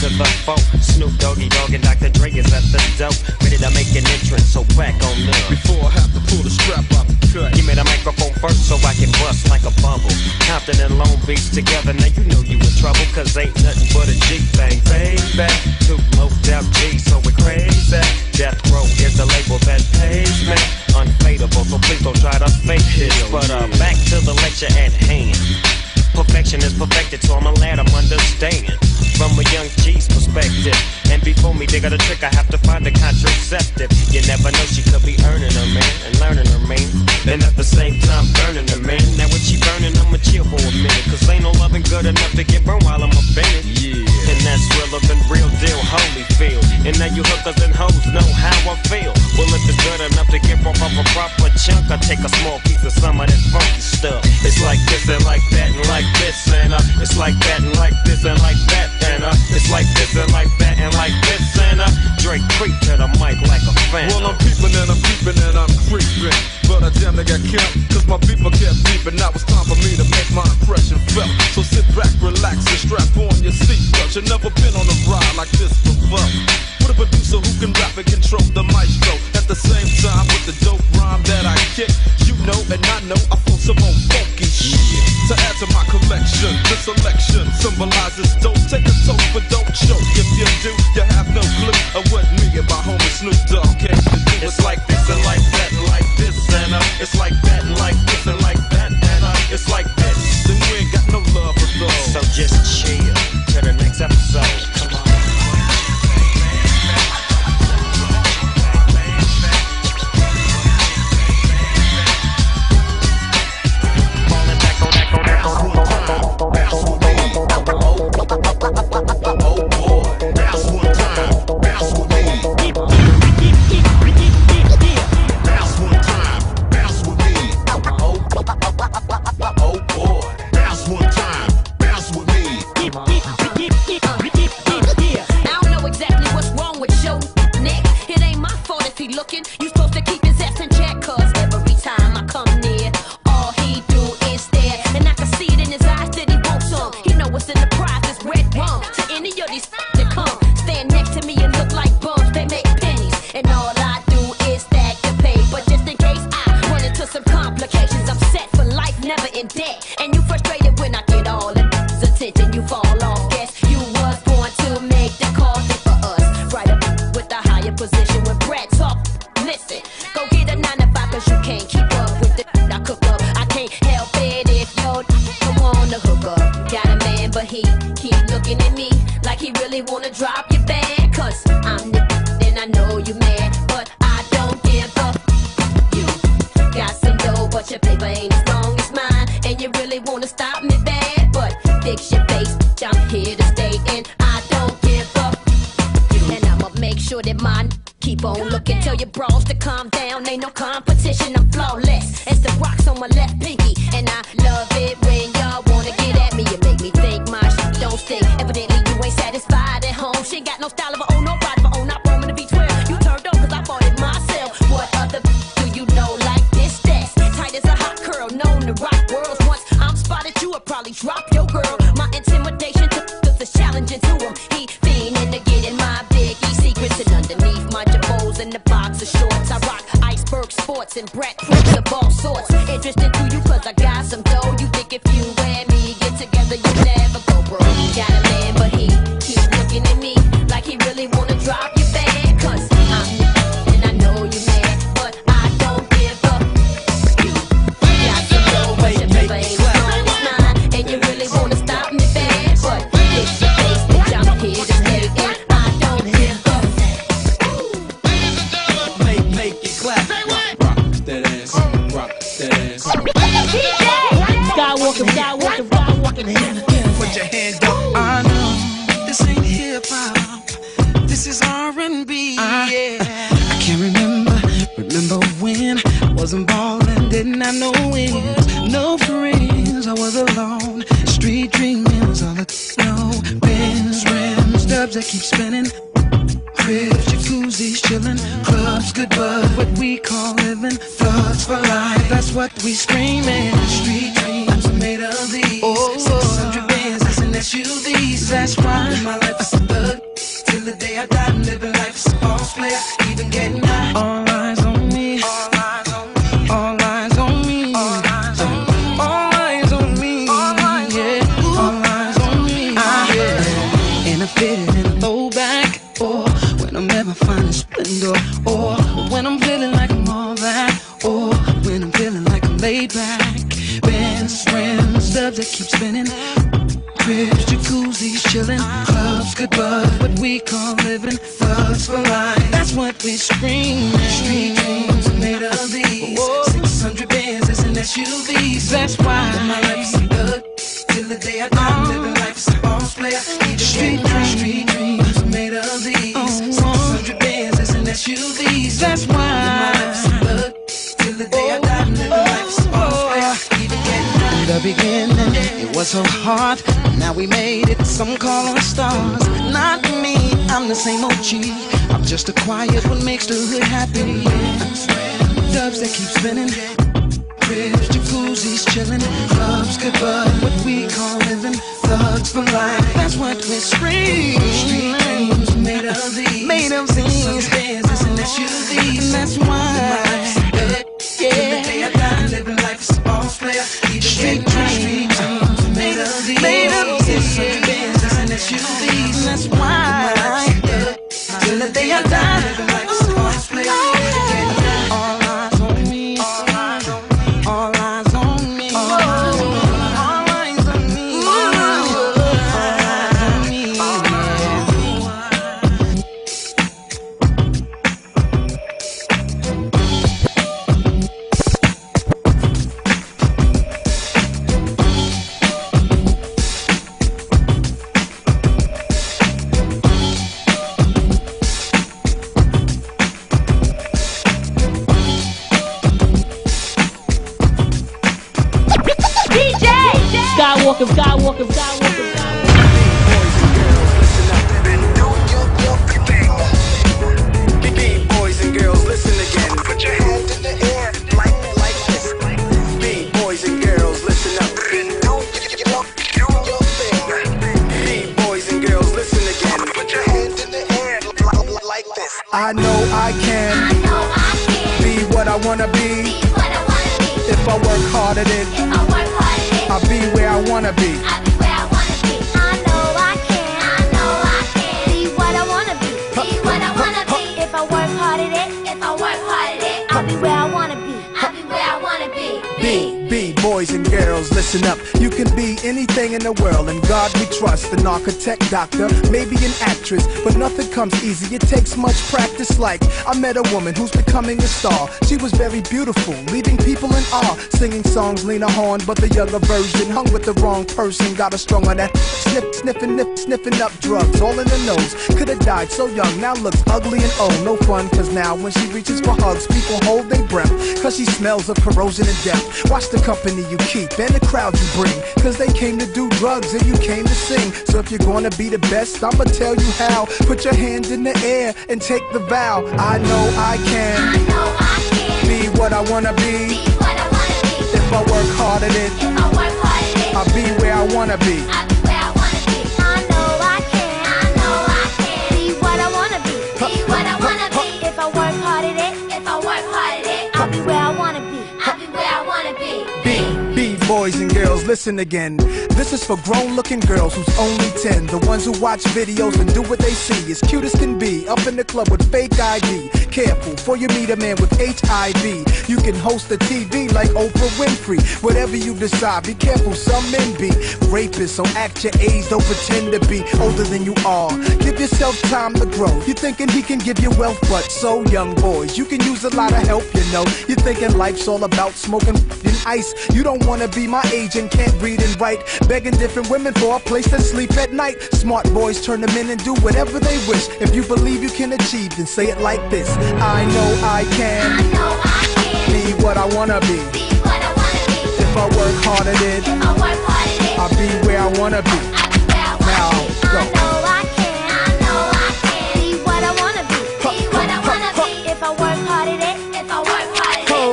to the folk. Snoop Doggy Dogg and Dr. Dre is at the dope. Ready to make an entrance, so whack on up. Before I have to pull the strap out the cut, give me the microphone first so I can bust like a bubble. Compton and Long Beach together, now you know you in trouble, cause ain't nothing but a G-Bang, baby. Two low Def G, so we're crazy. Death Row is the label that pays me. Unfadable, so please don't try to fake this. But back to the lecture at hand. Perfection is perfected, so I'ma let them understand from a young G's perspective. And before me dig out a trick, I have to find a contraceptive. You never know, she could be earning her man and learning her man, and at the same time burning her man. Now when she burning, I'ma chill for a minute, cause ain't no loving good enough to get burned while I'm offended. Yeah. And that's relevant, real deal, Holyfield. And now you hookers and hoes know how I feel. Well, if it's good enough to get off of a proper chunk, I take a small piece of some of that funky stuff. It's like this and like that and like this and it's like that and like this and like that and it's like this and like that and like this and Drake creep to the mic like a fan. Well, I'm peeping and I'm creeping and I'm creeping, but I damn near got killed, cause my people kept beeping. Now it's time for me to make my impression felt, so sit back, relax, and strap on your seatbelt. You never been on a ride like this before. What a producer who can rap and control the maestro at the same time with the dope rhyme that I kick. You know and I know I feel some old funky shit to add to my collection. This selection symbolizes dope. Take a toast but don't choke. If you do, you have no clue of what me and my homie Snoop Dogg came to do. It's like this and like that and like this and it's like that and like this and like that and it's like this. Then we ain't got no love for those, so just chill to the next episode. Come on. That's why my life is a thug. the day I die, I'm living life as a boss player, even getting high. All eyes on me. All eyes on me. All eyes on me. All eyes on me. All eyes on me. All eyes on me. And I fit it in a throwback, or when I'm at my finest splendor, or when I'm feeling like I'm all that, or when I'm feeling like I'm laid back. Rims, love that keeps spinning. Cribs, jacuzzis, chillin'. Clubs, good buzz, what we call living. Thugs for life, that's what we scream. Street dreams are made of these. 600 bands, it's an SUVs. That's why my life's a thug till the day I die. Living life as a boss player. Street dreams are made of these. 600 bands, it's an SUVs. That's why my life's a thug till the day I die. Living life as a boss player. The beginning, it was so hard. Now we made it, some call us stars. Not me, I'm the same OG. I'm just a quiet one, makes the hood happy. Dubs that keep spinning. Cribs, jacuzzis, chillin'. Clubs, good bud, what we call living. Thugs for life, that's what we scream. Street dreams made of these. Made of these. Some dances and SUVs. And that's why. Yeah. Till the day I die, living life as a boss player. Street dreams made of these. Made of these. That's an SUVs. That's why. Till the day I die, living life as a boss player. All eyes on me. All eyes on me. All eyes on me. All eyes on me. All eyes on me. Architect, doctor, maybe an actress, but nothing comes easy. It takes much practice. Like I met a woman who's becoming a star. She was very beautiful, leaving people in awe, singing songs Lena Horne, but the younger version. Hung with the wrong person, got her strung on that sniffing up drugs, all in the nose. Could have died so young, now looks ugly and old. No fun, cause now when she reaches for hugs, people hold their breath, cause she smells of corrosion and death. Watch the company you keep and the crowd you bring, cause they came to do drugs and you came to sing. So if you're gonna be the best, I'ma tell you how. Put your hand in the air and take the vow. I know I can, be what I wanna be. If I work hard at it, I'll be where I wanna be. I know I can, be what I wanna be. Be what I wanna be. If I work hard at it, I'll be where I wanna be. Boys and girls, listen again. This is for grown-looking girls who's only 10. The ones who watch videos and do what they see. As cute as can be, up in the club with fake ID. Careful, before you meet a man with HIV. You can host a TV like Oprah Winfrey. Whatever you decide, be careful, some men be rapists, so act your age, don't pretend to be older than you are. Give yourself time to grow. You're thinking he can give you wealth, but so young boys, you can use a lot of help, you know. You're thinking life's all about smoking and ice. You don't want to be my age and can't read and write, begging different women for a place to sleep at night. Smart boys turn them in and do whatever they wish. If you believe you can achieve, then say it like this. I know I can, be what I wanna be. If I work hard at it, I'll be where I wanna be. Now go. I know I can, be what I wanna be. Be what I wanna be. If I work hard at it, I'll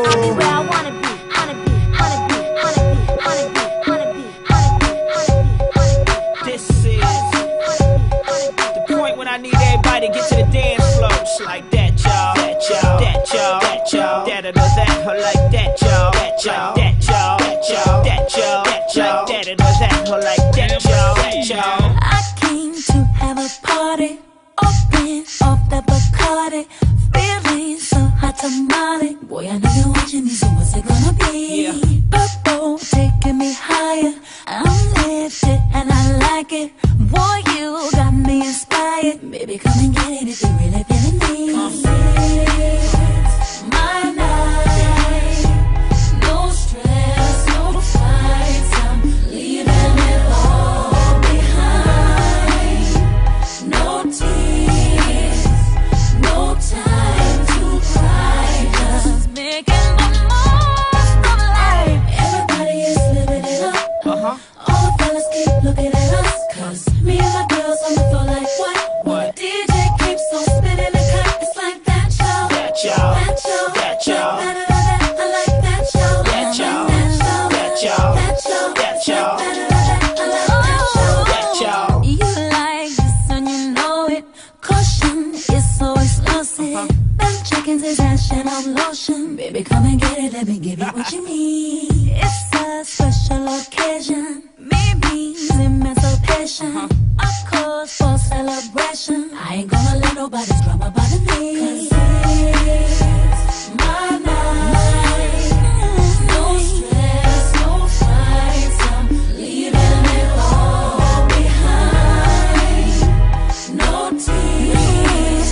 be where I wanna be. This is the point when I need everybody like that, y'all. That, y'all. That, y'all. That, y'all. That, or that, or like that, y'all. That, y'all. That, y'all. That, y'all. That, y'all. That, y'all. That, or that, or like that, y'all. That, y'all. I came to have a party. Open up the Bacardi. Feeling so hot tamale. Boy, I know you're watching me, so what's it gonna be? Yeah. Purple taking me higher. I'm lifted and I like it. Boy, you got me inspired. Baby, come and get it if you really feeling me. It's my night. No stress, no fights. I'm leaving it all behind. No tears, no time to cry. Just making the most of life. Everybody is living it up. All the fellas keep looking at us. Me and my girls on the floor like what? The DJ keeps on spinning the cut. It's like that, y'all. That, y'all. That, y'all. That, y'all. I like that, y'all. That, y'all. That, y'all. That, y'all. That, y'all. You like this and you know it. Caution is so explosive. Them chickens is ashin' on lotion. Baby, come and get it. Let me give you what you need. It's a special occasion. Maybe emancipation, a cause for celebration. I ain't gonna let nobody's drama bother me. 'Cause it's my night. No stress, no fights. I'm leaving it all behind. No tears,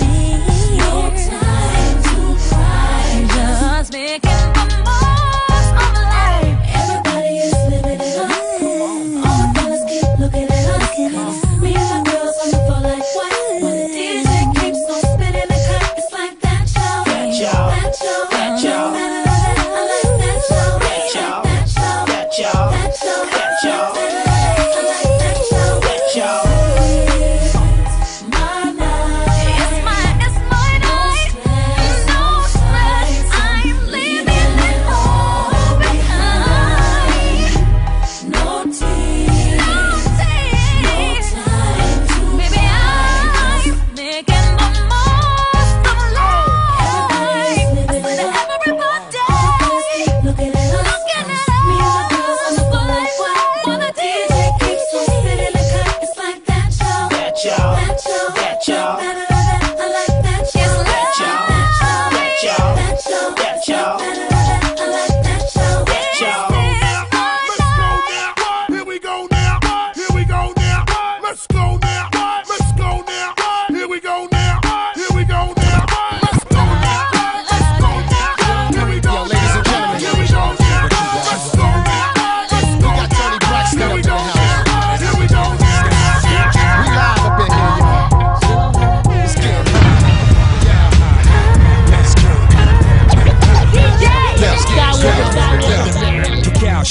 no time to cry. Just making the most of life. Everybody is living it up.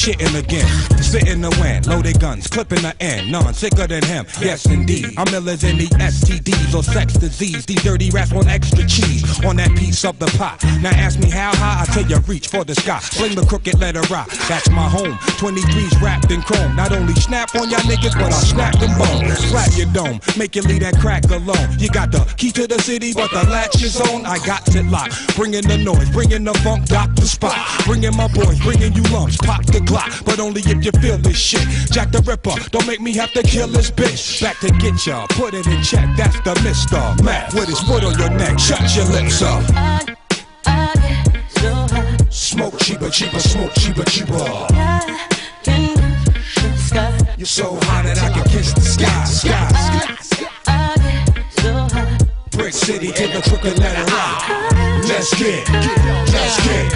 Shitting again, sitting the wind, loaded guns, clipping the end, none sicker than him, yes indeed, I'm ill as any STDs or sex disease, these dirty rats want extra cheese on that piece of the pot, now ask me how high, I tell you reach for the sky, sling the crooked letter rock, that's my home, 23's wrapped in chrome, not only snap on y'all niggas, but I'll snap them bones, slap your dome, make you leave that crack alone, you got the key to the city, but the latch is on, I got it locked, bringing the noise, bringing the funk, dock the spot, bringing my boys, bringing you lumps, pop the clock, but only if you feel this shit. Jack the Ripper, don't make me have to kill this bitch. Back to get y'all, put it in check. That's the Mr. Matt with his foot on your neck. Shut your lips up. I get so high. Smoke cheaper, cheaper, smoke cheaper, cheaper. I can kiss the sky. You're so high that I can kiss the sky. I get so high. Brick City to the crooked letter I. Let's get, let's get.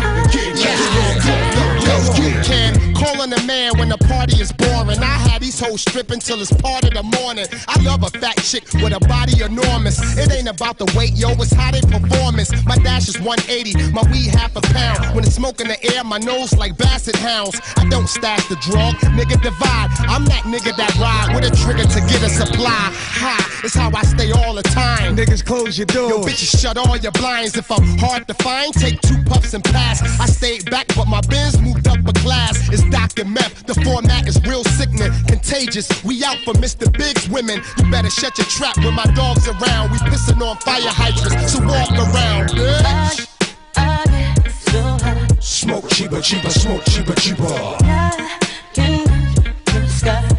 Can calling a man when the party is boring. I had these hoes stripping till it's part of the morning. I love a fat chick with a body enormous. It ain't about the weight, yo, it's how they performance. My dash is 180, my weed half a pound. When it's smoke in the air, my nose like basset hounds. I don't stash the drug, nigga divide. I'm that nigga that ride with a trigger to get a supply. Ha. It's how I stay all the time. Niggas, close your doors. Yo, bitches, shut all your blinds. If I'm hard to find, take two puffs and pass. I stayed back, but my bins moved up a class. It's Dr. Meth. The format is real sickening, contagious. We out for Mr. Big's women. You better shut your trap when my dog's around. We pissing on fire hydrants, so walk around, bitch. I get so high. Smoke cheaper, cheaper, smoke cheaper, cheaper.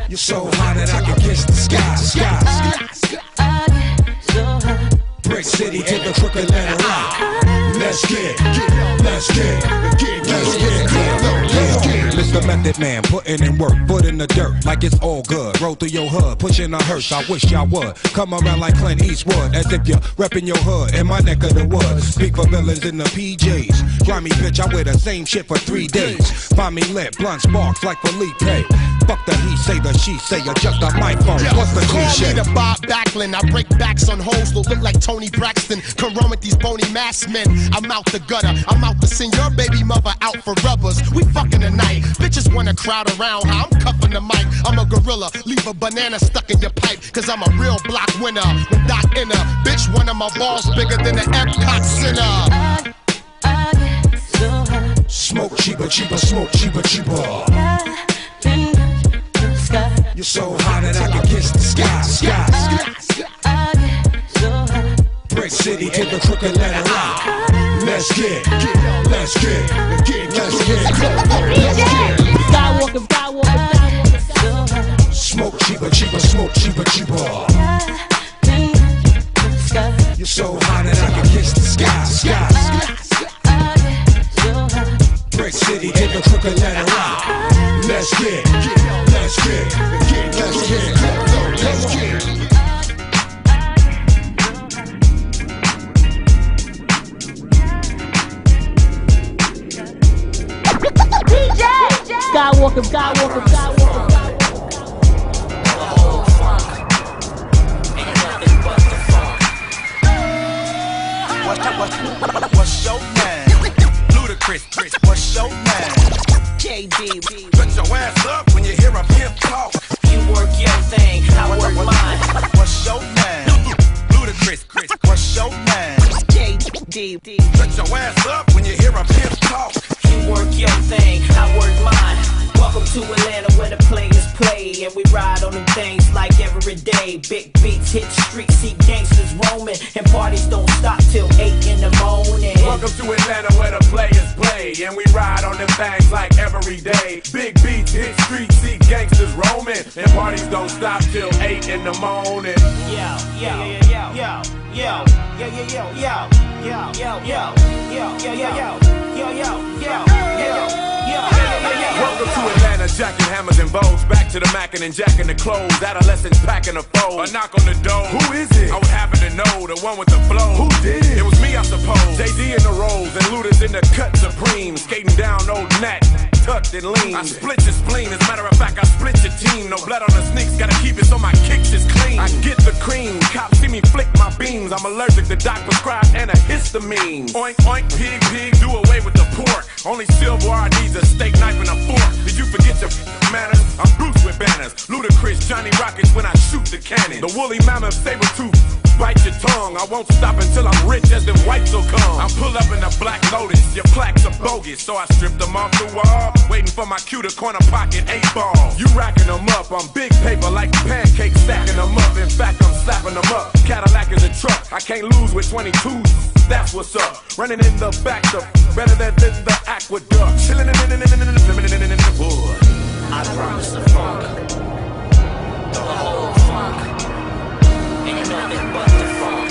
You're so hot that I can kiss the sky, sky. Brick City to the Brooklyn line. Let's get Mr. Method Man, putting in work, foot in the dirt, like it's all good. Roll through your hood, pushing a hearse, I wish y'all would. Come around like Clint Eastwood, as if you're repping your hood in my neck of the woods. Speak for villains in the PJs. Grimy bitch, I wear the same shit for 3 days. Find me lit, blunt sparks like Felipe. Fuck the he say, the she say, adjust the microphone. Yeah, what's the cliche? Call me the Bob Backlund. I break backs on hoes that look like Tony Braxton. Come run with these bony mass men. I'm out the gutter. I'm out to send your baby mother out for rubbers. We fucking tonight. Bitches wanna crowd around her. I'm cuffing the mic. I'm a gorilla. Leave a banana stuck in your pipe. Cause I'm a real block winner. With Doc Inner. Bitch, one of my balls bigger than the Epcot Center. I get so high. Smoke cheaper, cheaper, smoke cheaper, cheaper. Yeah. You're so hot that I can kiss the sky, sky. Brick City to the crooked letter I. Let's get Skywalker. Smoke cheaper, cheaper, smoke cheaper, cheaper. You're so hot that I can kiss the sky, sky. Brick City to the crooked letter I. Let's get. Let's get, let's get. DJ! Skywalker. What's your name? Ludacris, what's your name? JD, put your ass up when you hear a pimp talk. You work your thing, I work mine. What's your name? Ludacris, Chris. What's your name? JD, put your ass up when you hear a pimp talk. You work your thing, I work mine. Welcome to Atlanta where the players play, and we ride on them things like every day. Big beats hit streets, see gangsters roaming, and parties don't stop till 8 in the morning. Welcome to Atlanta where the players play, and we ride on them things like every day. Big beats hit streets, see gangsters roaming, and parties don't stop till 8 in the morning. Welcome to Atlanta, jacking hammers and bows. Back to the mackin' and jacking the clothes. Adolescents packing a fold. A knock on the door. Who is it? I would happen to know. The one with the flow. Who did it? It was me, I suppose. JD in the rolls and Luda's in the cut supreme. Skating down old Nat, tucked and lean. I split your spleen. As a matter of fact, I split your team. No blood on the sneaks. Gotta keep it so my kicks is clean. I get the cream. Cops see me flick my beams. I'm allergic to doc prescribed and a histamine. Oink, oink, pig, pig. Do away with the pork. Only silverware needs a steak knife and a fork. Did you forget your manners? I'm Bruce with banners. Ludacris, Johnny Rockets when I shoot the cannon. The woolly mammoth saber tooth, bite your tongue. I won't stop until I'm rich as them whites will come. I pull up in a black Lotus, your plaques are bogus. So I strip them off the wall, waiting for my cue to corner pocket 8 ball. You racking them up, I'm big paper like pancakes stacking them up. In fact, I'm slapping them up. Cadillac is a truck, I can't lose with 22s. That's what's up. Running in the back, the better than the aqueduct. Chilling in the wood. I promise the funk, the whole funk, ain't nothing but the funk.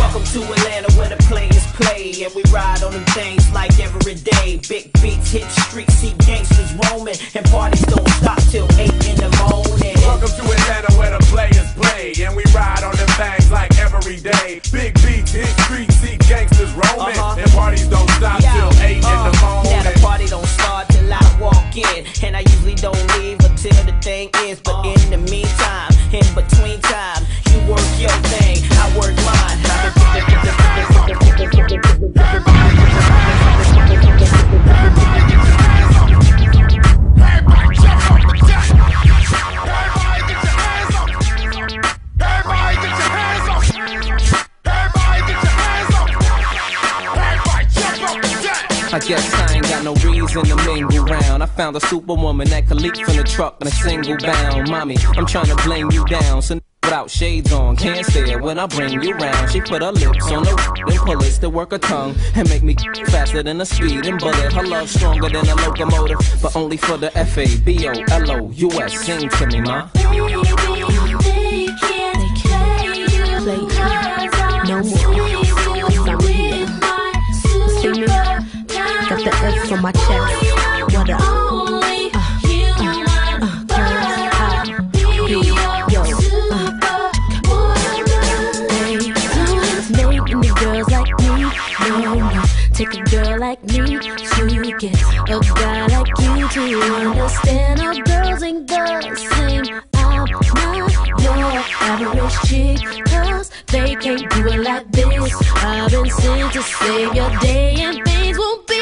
Welcome to Atlanta where the players play, and we ride on them things like every day. Big beats hit streets, see gangsters roaming, and parties don't stop till 8 in the morning. Welcome to Atlanta where the players play, and we ride on them things like every day. Big beats hit streets, see gangsters roaming, and parties don't stop till 8 in the morning. Now the party don't start till I walk in, and I usually don't leave until the thing ends. But in the meantime, in between time, you work your thing, I work mine. Everybody jump on the deck. found a superwoman that could leap from the truck in a single bound. Mommy, I'm trying to blame you down. So without shades on, can't stare when I bring you round. She put her lips on the then pull it to work her tongue and make me faster than a speeding bullet. Her love stronger than a locomotive, but only for the F-A-B-O-L-O-U-S. Sing to me, ma. The earth from my chest. What up? Making a girl like me, no. Take a girl like me to get a guy like you to understand how girls ain't the same. I'm not your average chick, 'cause they can't do it like this. I've been sent to save your day and things won't be.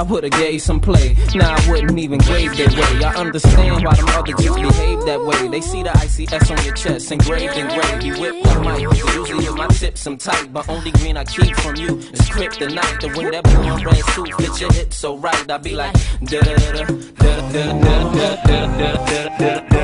I would've gave some play, now I wouldn't even grade their way. I understand why them other dudes behave that way. They see the ICS on your chest, engraved and gray. Be whipped like Mike, usually with my tips I'm tight, but only green I keep from you is kryptonite. And when that blue and red suit fits your hips so right, I be like da da da da da da da da da da da.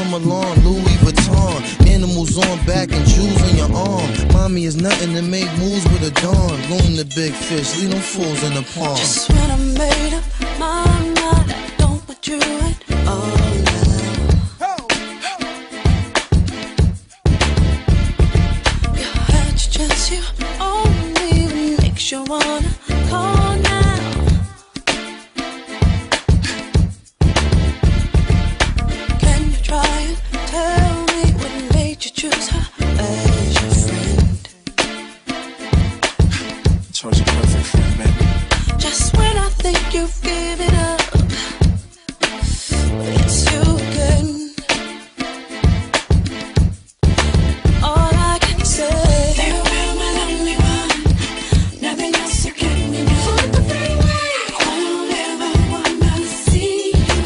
from a lawn, Louis Vuitton. Animals on back and jewels on your arm. Mommy is nothing to make moves with a dawn. Loom the big fish, leave them fools in the pond. Just when I made up my mind, I don't want you at all now. You had your chance, you only makes you wanna call now. Can you try it? Tell me what made you choose her as your friend. Chose your perfect friend, baby. Just when I think you've given up, it's you again. All I can say, farewell, my lonely one. Nothing else you can me now. For the freeway, I don't ever wanna see you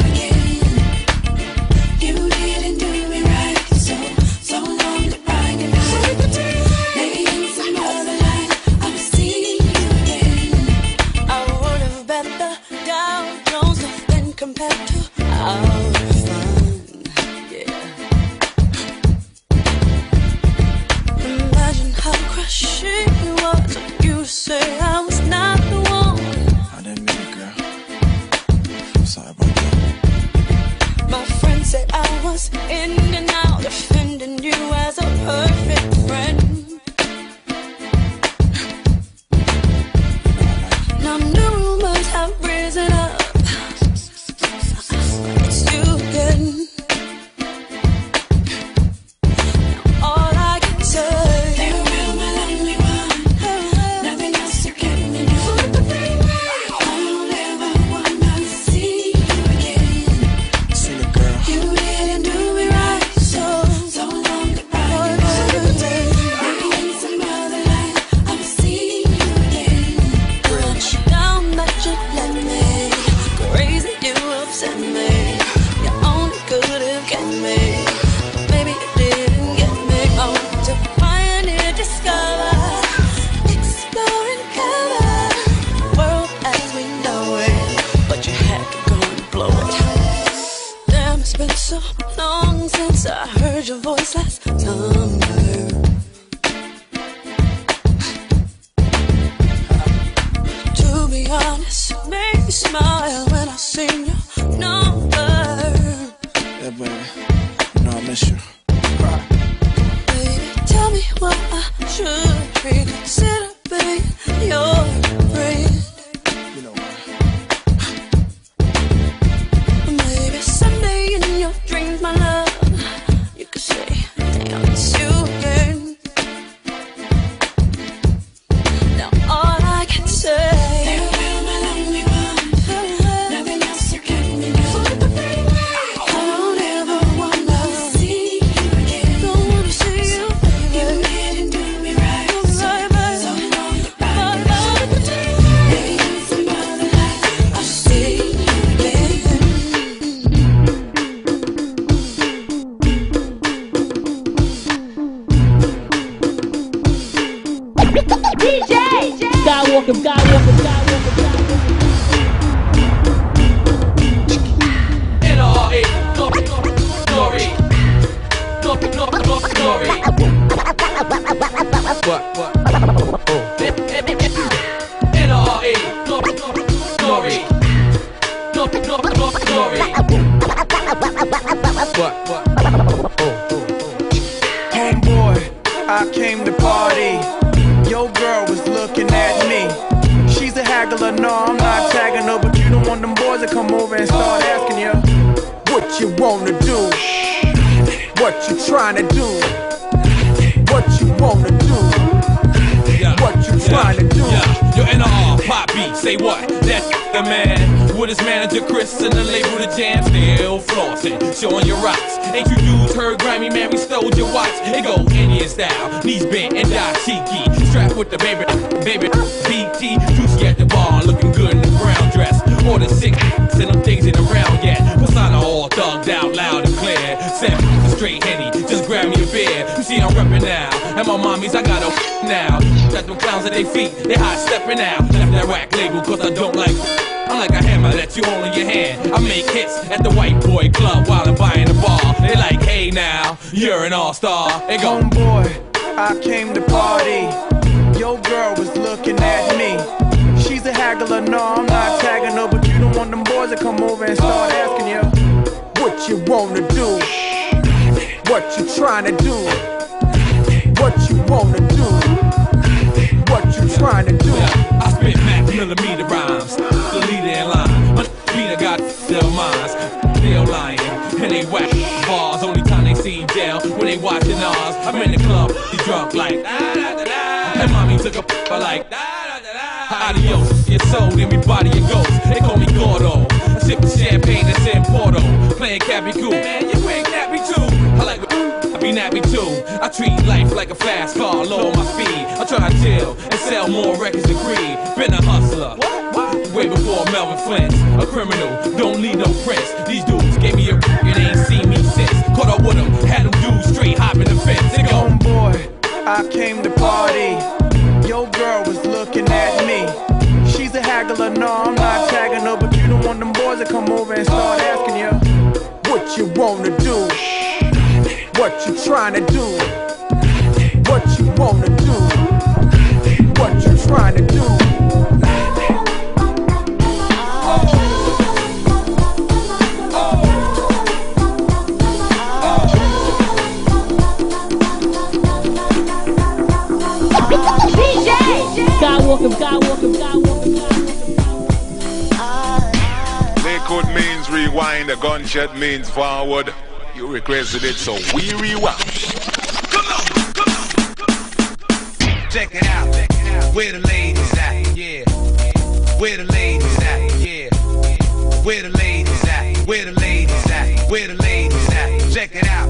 again. You didn't do me right, so long to find it out. For the freeway, maybe it's another night I'll see you again. I would have bet the Dow Jones nothing compared to our fun, yeah. Imagine how crushed she was when you say I was not the one. I didn't mean it, girl. I'm sorry about that. My friend said I was in and out, defending you as a perfect friend. Now new rumors have risen up. It's you again. All I can say, farewell, my lonely one. Nothing else you can me now. For the freeway, I don't ever wanna see you again. Sing it, girl. You didn't do me right, so long goodbye. For the freeway, maybe it's another night I'll see you again. Let you down, that you let me crazy, you upset me. You're only good if get me. Maybe you didn't get me. Oh, to pioneer, discover, explore and cover the world as we know it. But you had to go and blow it. Damn, it's been so long since I heard your voice last summer. To be honest, it made me smile when I seen your number. Yeah, baby. You know I miss you. Baby, tell me what I should reconsider being your friend. You know what? Maybe someday in your dreams, my love, you could say, damn, it's you again. Now all I can say, farewell, my lonely one. Nothing else you can me now. For the freeway, I don't ever wanna see you again. don't wanna see you, You baby. didn't do me right, Don't so worry about it. long goodbye. For the freeway, maybe it's another night I'll see you again. God walk him, God walk him, God walk him, God walk him. NRE, glory, glory. What? NRE, glory, glory. Homeboy, I came to party. Your girl was looking at me. She's a haggler, no, I'm not tagging her. But you don't want them boys to come over and start asking you what you wanna do, what you trying to do, what you wanna do, what you trying to do. Yo, NR, Poppy, say what? That's the man with his manager Chris and the label The Jam. Still flossing, showing your rocks. Ain't you dudes heard grimy, man, we stole your watch. It go Indian style, knees bent and die cheeky. Strapped with the baby, BT. Juicy at the bar, looking good in the brown dress. More than sick, and them things ain't around yet. Persona all thugged out loud and clear. Said straight Henny, just grab me a beer. You see I'm reppin' now, and my mommies, I got a now. Got them clowns at their feet, they high steppin' out. Left that rack label, cause I don't like I'm like a hammer that you hold in your hand. I make hits at the white boy club while I'm buying the bar. They like, hey now, you're an all-star. They go, homeboy, I came to party. Your girl was looking at me. She's a haggler, no, I'm not tagging her. But you don't want them boys to come over and start asking you what you wanna do, what you trying to do, what you wanna do, what you trying to do. I spit max millimeter rhymes, the leader in line. But Peter got their minds, they're lying, and they whack bars. Only time they see jail when they watching ours. I'm in the club, he drunk like da da da da, and mommy took a but like da da da da. Adios, your soul, everybody your ghost. They call me Gordo, I sip the champagne that's in Porto, playing Cabby Cool. Man, you ain't nappy too. I like I be nappy too. I treat life like a fast car, low on my feet. I try to chill and sell more records than Creed. Been a hustler, way before Melvin Flint. A criminal, don't need no prints. These dudes gave me a and ain't seen me since. Caught up with them, had them dudes straight hopping the fence. They go, homeboy, I came to party. Your girl was looking at me. She's a haggler, no, I'm not tagging her. But you don't want them boys to come over and start asking you what you wanna do, what you trying to do, what you wanna do, what you trying to do. DJ! God walk him. They could means rewind, a gunshot means forward. You requested it, so we rewound. Come on. Check it out. Where the ladies at? Yeah. Where the ladies at? Yeah. Where the ladies at? Where the ladies at? Where the ladies at? Check it out.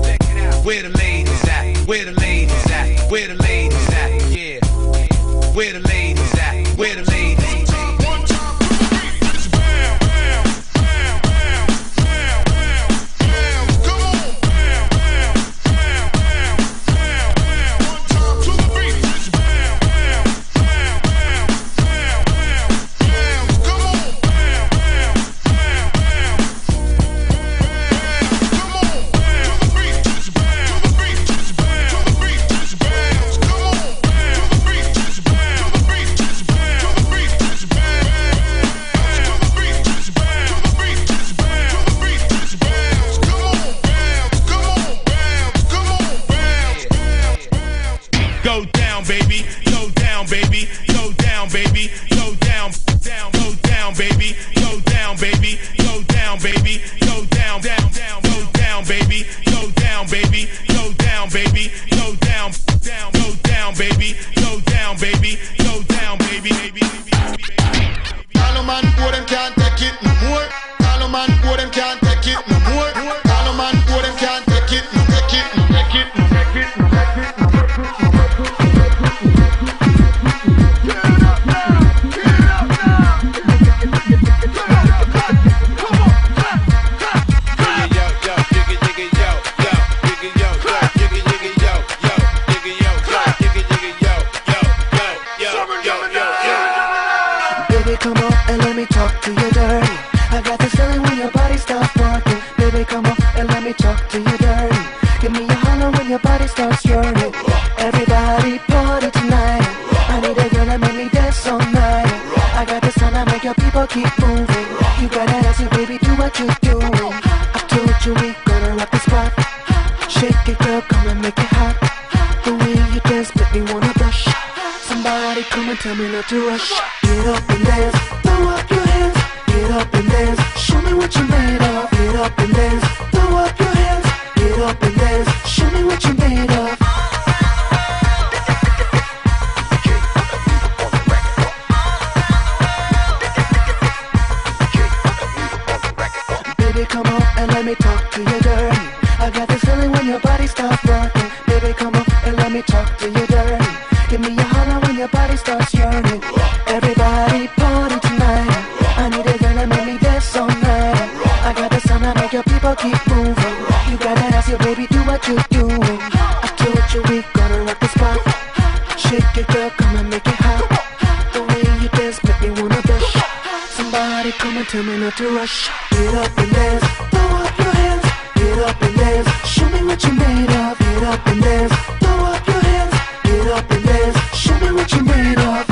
Where the ladies at? Where the ladies at? Where the ladies at? Yeah. Where the ladies at? Where the ladies at? Shake it, girl, come and make it hot. The way you dance, make me wanna rush. Somebody Everybody come and tell me not to rush. Get up and dance, throw up your hands. Get up and dance, show me what you made of. Get up and dance, throw up your hands. Get up and dance, show me what you made of.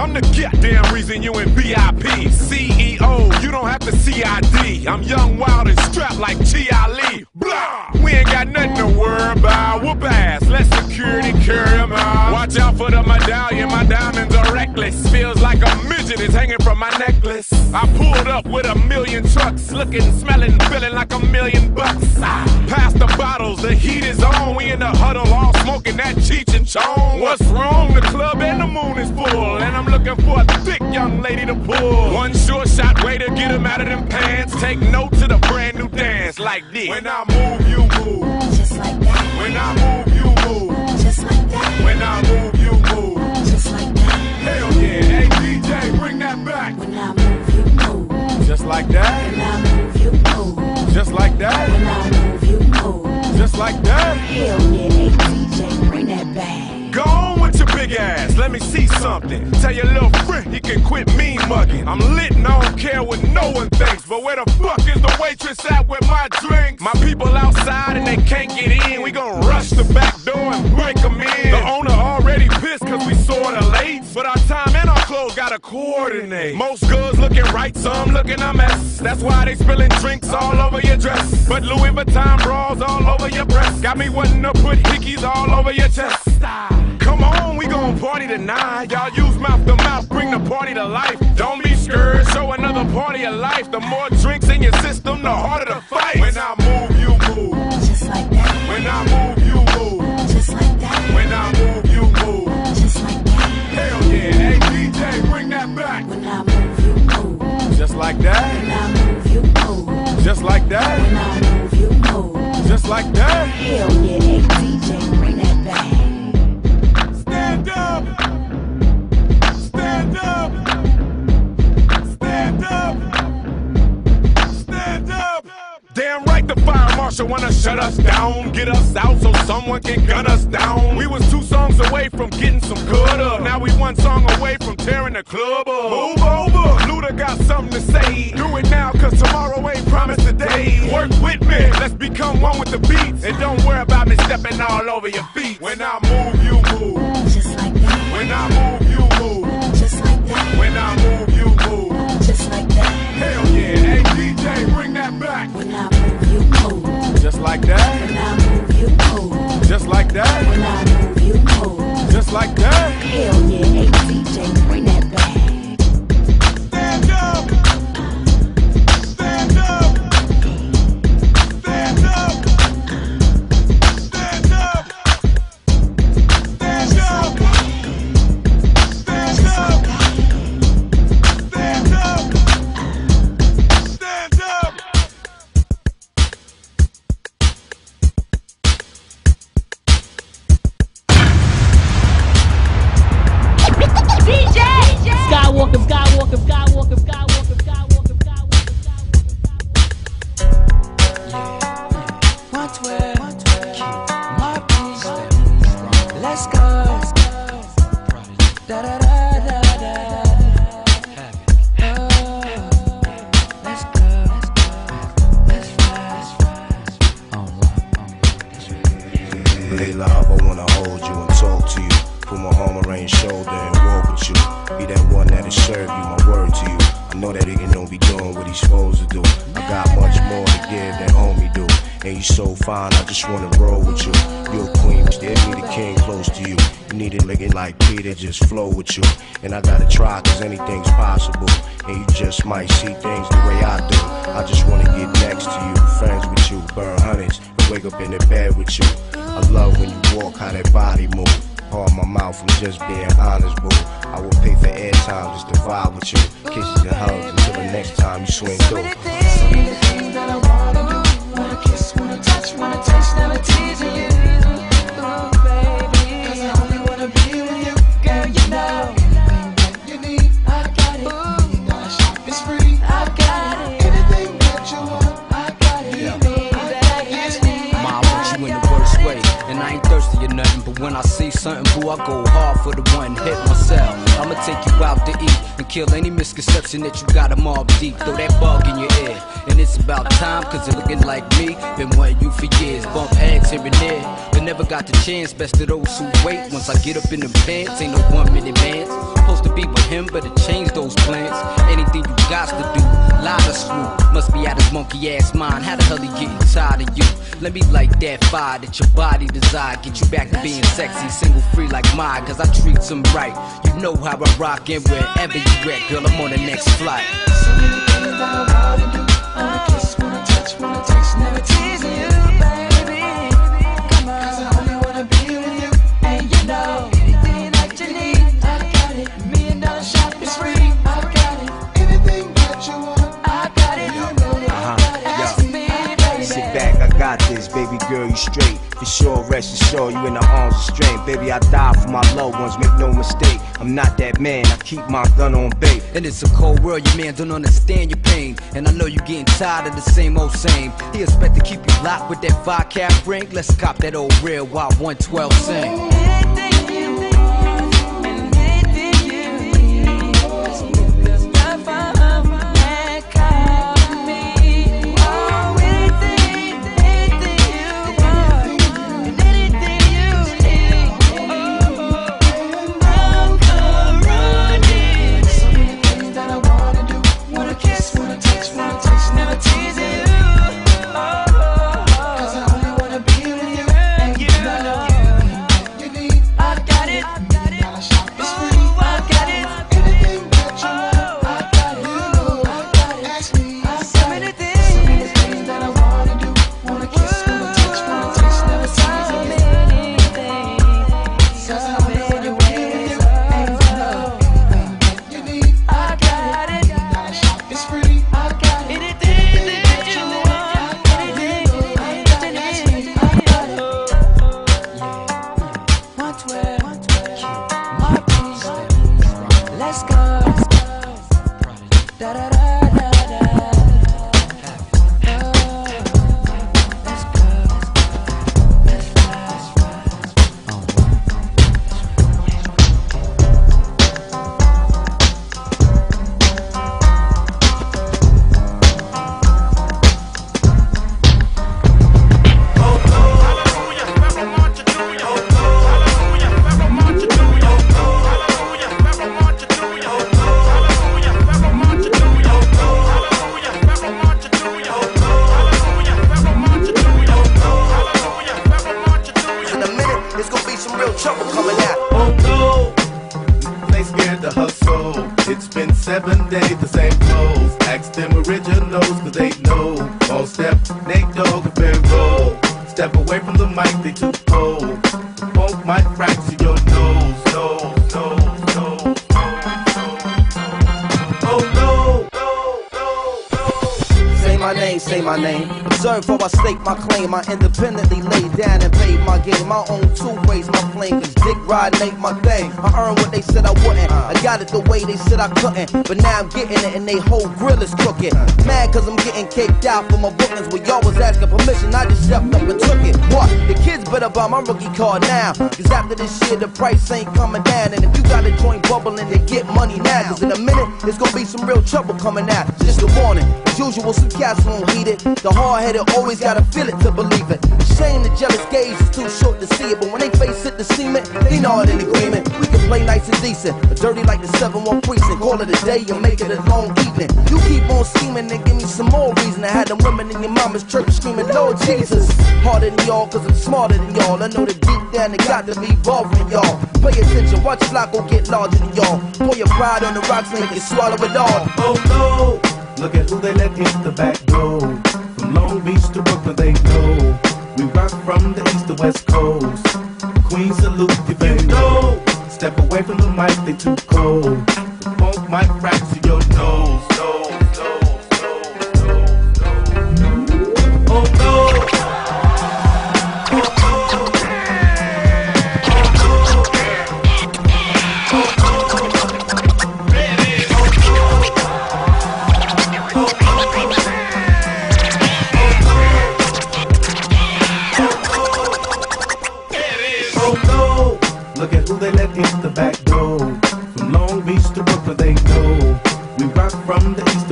I'm the goddamn reason you in BIP. CEO, you don't have to CID. I'm young, wild, and strapped like G.I. Lee. Blah! We ain't got nothing to worry about. Whoop ass, let security carry them out. Watch out for the medallion, my diamonds are reckless. Feels like a midget is hanging from my necklace. I pulled up with a million trucks, looking, smelling, feeling like $1 million. Past the bottles, the heat is on. We in the huddle, all smoking that Cheech and Chong. What's wrong? The club and the moon is full, and I'm looking for a thick young lady to pull. One sure shot way to get him out of them pants. Take note to the brand new dance like this. When I move, you move. Just like that. When I move, you move. Just like that. When I move, you move. Just like that. Hell yeah, hey DJ, bring that back. When I move, you move. Just like that. When I move, you move. Just like that. When I move, you move. Just like that. Hell yeah, hey DJ, bring that back. Go on with your big ass, let me see something. Tell your little friend he can quit mean mugging. I'm lit and I don't care what no one thinks. But where the fuck is the waitress at with my drinks? My people outside and they can't get in. We gon' rush the back door and break them in. The owner already pissed cause we sorta late. But our time and our clothes gotta coordinate. Most girls looking right, some looking a mess. That's why they spilling drinks all over your dress. But Louis Vuitton bras all over your breast. Got me wanting to put hickeys all over your chest. Come on, we gon' party tonight. Y'all use mouth to mouth, bring the party to life. Don't be scared, show another party of life. The more drinks in your system, the harder the fight. When I move, you move. Just like that. When I move, you move. Just like that. When I move, you move. Just like that. Hell yeah, hey DJ, bring that back. When I move, you move. Just like that. When I move, you move. Just like that. When I move, you move. Just like that. Hell yeah, hey DJ, bring that back. Stand up! Stand up! Stand up! Stand up! Damn right the fire marshal wanna shut us down. Get us out so someone can gun us down. We was 2 songs away from getting some good up. Now we 1 song away from tearing the club up. Move over! Luda got something to say. Do it now cause tomorrow ain't promised today. Work with me, let's become one with the beats. And don't worry about me stepping all over your feet. When I move, you move. Just like that. When I move, you move. Just like that. When I move, you move. Just like that. Hell yeah, hey DJ, bring that back. When I move, you move. Just like that. When I move, you move. Just like that. When I move, you move. Just like that. Hell yeah, hey DJ, bring that back. Stand up. Stand up. Stand up. And I gotta try cause anything's possible. And you just might see things the way I do. I just wanna get next to you, friends with you, burn hundreds, and wake up in the bed with you. I love when you walk, how that body move. Pardon my mouth from just being honest, boo. I will pay for airtime just to vibe with you. Kisses and hugs until the next time you swing through. Some of the things that I wanna do. Wanna kiss, wanna touch, now the tears in you. When I see something, boo, I go hard for the one hit myself. I'ma take you out to eat and kill any misconception that you got them all deep. Throw that bug in your ear, and it's about time, cause you're looking like me. Been wanting you for years, bump heads here and there, but never got the chance. Best of those who wait. Once I get up in the pants, ain't no 1 minute man. Supposed to be with him. him, better change those plans. Anything you got to do, lie to screw. Must be out his monkey ass mind. How the hell he getting tired of you? Let me light that fire that your body desire. Get you back to being sexy, single free like mine. Cause I treat them right. You know how I rock and wherever you at, girl, I'm on the next flight. So many things that I wanna do. Wanna kiss, wanna touch, wanna taste, never teasing you, baby. Come on, cause I only wanna be with you. And you know, anything that you need, I got it. $1 million shop is free, I got it. Anything that you want, I got it. You know I got it. Ask me, baby. Sit back, I got this, baby girl, you straight. For sure, rest assured, you in the arms of strength. Baby, I die for my loved ones, make no mistake. I'm not that man, I keep my gun on bait. And it's a cold world, your man don't understand your pain. And I know you getting tired of the same old same. He expect to keep you locked with that vodka drink. Let's cop that old real wild 112 sing. I independently laid down and paid my game. My own two ways, my flame, cause dick riding ain't my thing. I earned what they said I wouldn't. I got it the way they said I couldn't. But now I'm getting it and they whole grill is cooking. Mad cause I'm getting kicked out for my bookings. When y'all was asking permission, I just stepped up and took it. What? The kids better buy my rookie card now. Cause after this year, the price ain't coming down. And if you got a joint bubbling, then get money now. Cause in a minute, it's gonna be some real trouble coming out. Just a warning. Usual, some cats won't heed it. The hard-headed always gotta feel it to believe it. Shame the jealous gaze is too short to see it. But when they face it to cement, they nod in agreement. We can play nice and decent, but dirty like the 7-1 precinct. Call it a day and make it a long evening. You keep on scheming and give me some more reason. I had them women in your mama's church screaming, Lord Jesus. Harder than y'all, cause I'm smarter than y'all. I know that deep down they got to be bothering y'all. Pay attention, watch flock go get larger than y'all. Pour your pride on the rocks, make it swallow it all. Oh no! Look at who they let in the back door. From Long Beach to Brooklyn they know. We rock from the east to west coast. Queens salute you, baby, no. Step away from the mic, they too cold. The funk mic fracture your nose.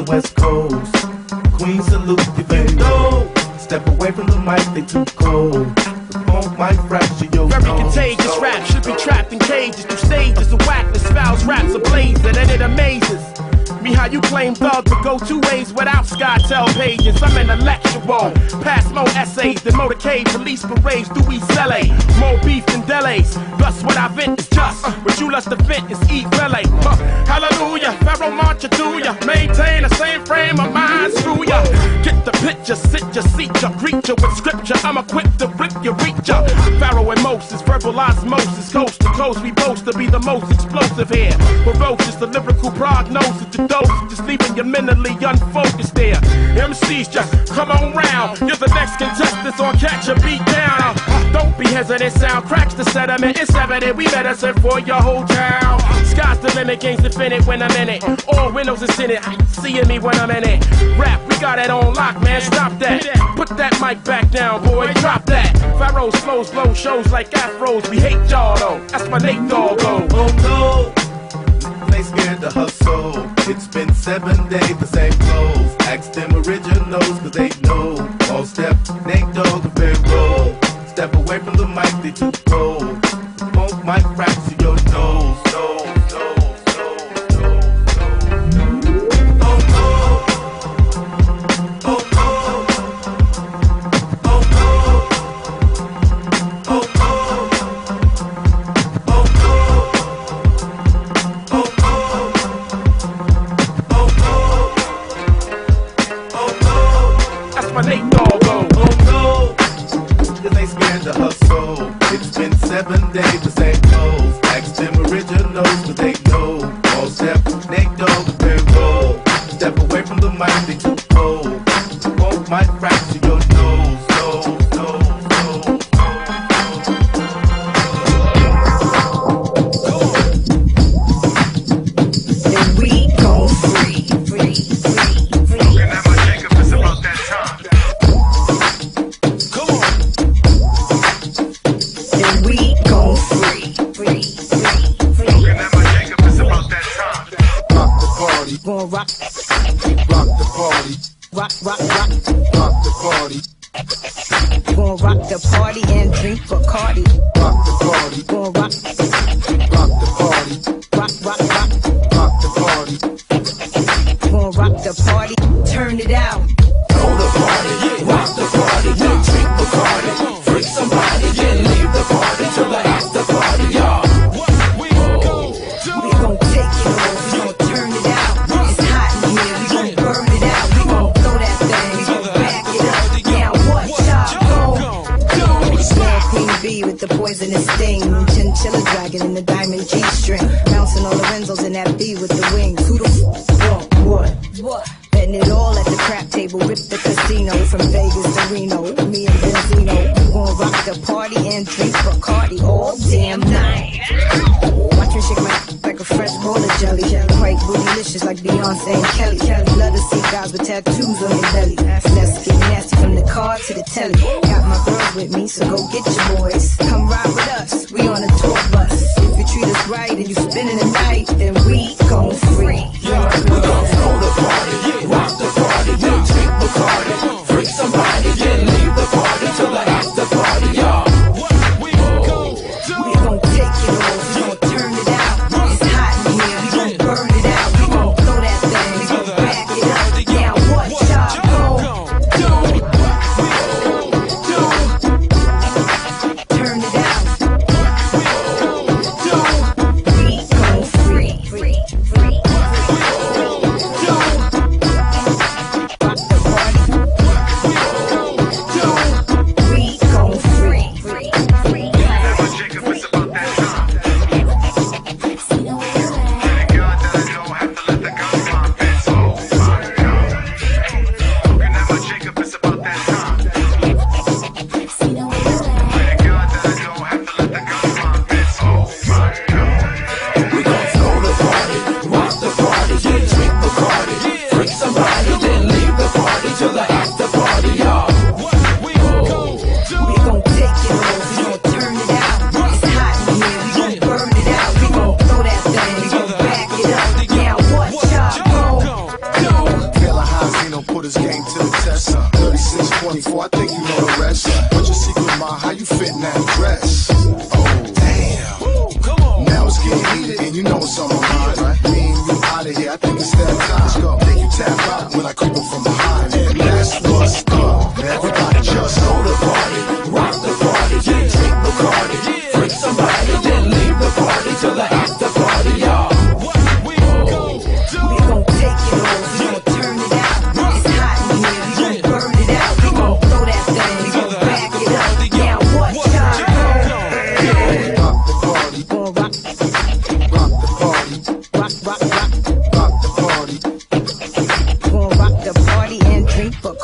West Coast, Queens salute you, baby. No. Step away from the mic, they too cold. The funk mic fracture your nose. Very contagious rap should be trapped in cages. Through stages of whackness, fouls, raps ablaze. ways that ended in mazes. Me how you claim thug to go two ways without SkyTel pages. I'm an intellectual, pass more essays than motorcade police parades through East LA. More beef than delays, thus what I vent is just, what you lust to vent is eat relay. Hallelujah, Pharaoh marcher to ya, maintain the same frame of mind, screw ya. Get the picture, sit ya, seat ya, greet ya with scripture, I'm equipped to rip ya, reach ya. Pharaoh and Moses, verbal osmosis, coast to coast, we boast to be the most explosive here. Ferocious, the lyrical prognosis to those just leaving you mentally unfocused there. MCs just come on round, you're the next contestant or catch a beat down. Don't be hesitant, sound cracks the sediment, it's evident we medicine for your whole town. Sky's the limit, game's infinite when I'm in it, all windows is in it, seeing me when I'm in it. Rap, we got it on lock, man, stop that, put that mic back down, boy, drop that. Pharaoh slows, blow shows like afros, we hate y'all though, that's my Nate doggo. Oh no, they scared to hustle. It's been 7 days, the same clothes. Ask them originals, cause they know. All step, Nate Dogg, a fair roll. Step away from the mic, they too cold. Won't mic rap to your nose.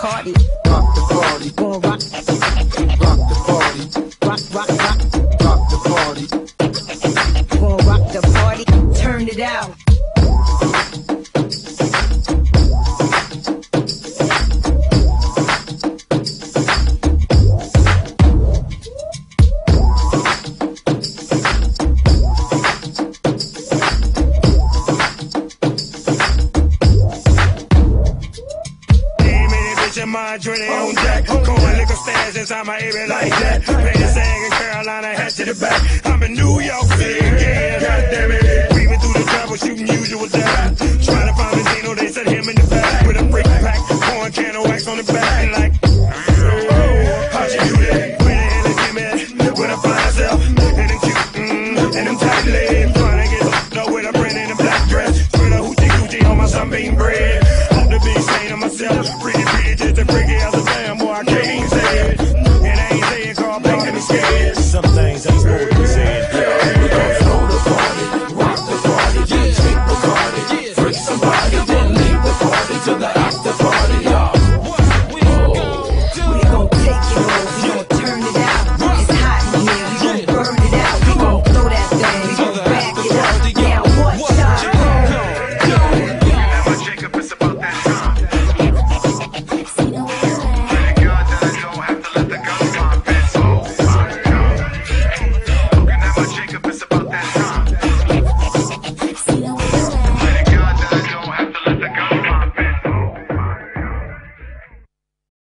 party. Rock the party. Gonna rock. Rock the party. Rock, rock, rock. Rock the party. Gonna rock the party. Turn it out. Inside my ear like that. Play the song in Carolina, head to the back. I'm in New York City, yeah, goddamn it. Weaving through the trouble, shooting usual death. Trying to find Latino, they said him in the back. With a brick pack, pouring can of wax on the back. And like, oh, how'd you do that? Where the hell is him at? Look what I find myself. And them cute, and them tight legs. Trying to get up with a brand in a black dress. With a hoochie coochie on my sunbeam bread.